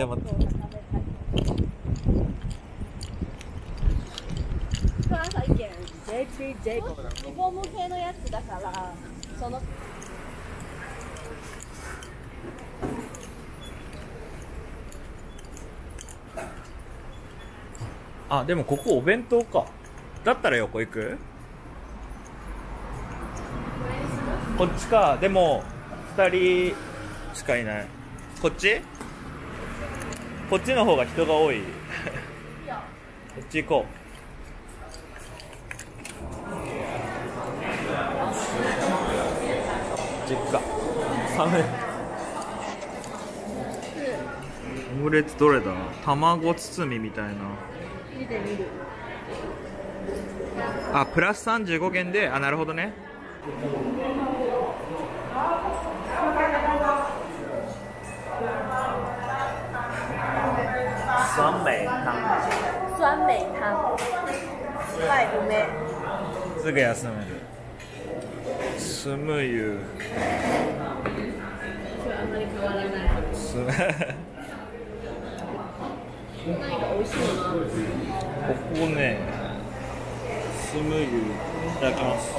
でも。J フォーム系のやつだから、その。あ、でもここお弁当か。だったら横行く？こっちか。でも2人しかいない。こっち？こっちの方が人が多い。こっち行こう。実家寒い。オムレツどれだ？卵包みみたいな。見てみる。あ、プラス35元で、あ、なるほどね。酸梅湯。酸梅湯。はい、ごめん。すぐ休める。スムユここね、スムユいただきます。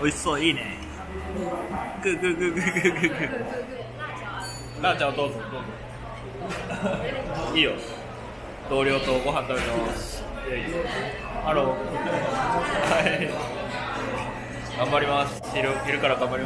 おいしそう、いいね。ググググググググラーちゃんどうぞどうぞ。いいよ、同僚とご飯食べてます。ハロー。はい。頑張ります。昼から頑張り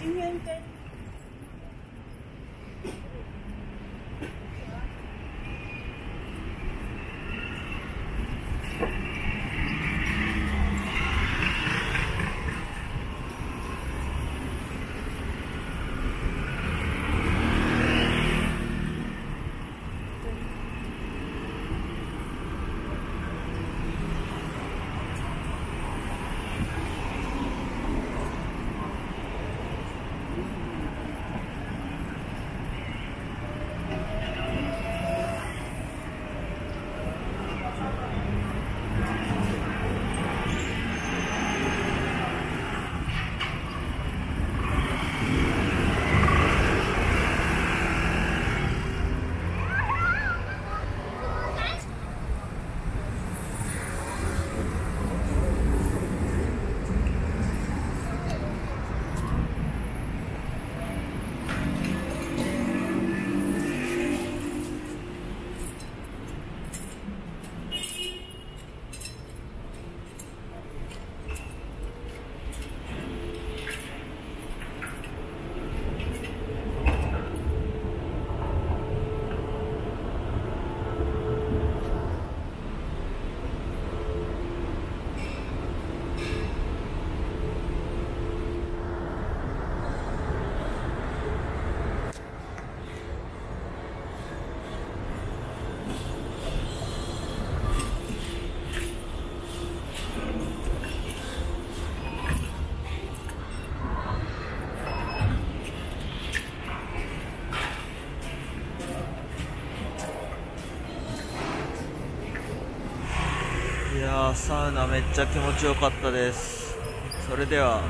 今天跟サウナめっちゃ気持ちよかったです。それでは。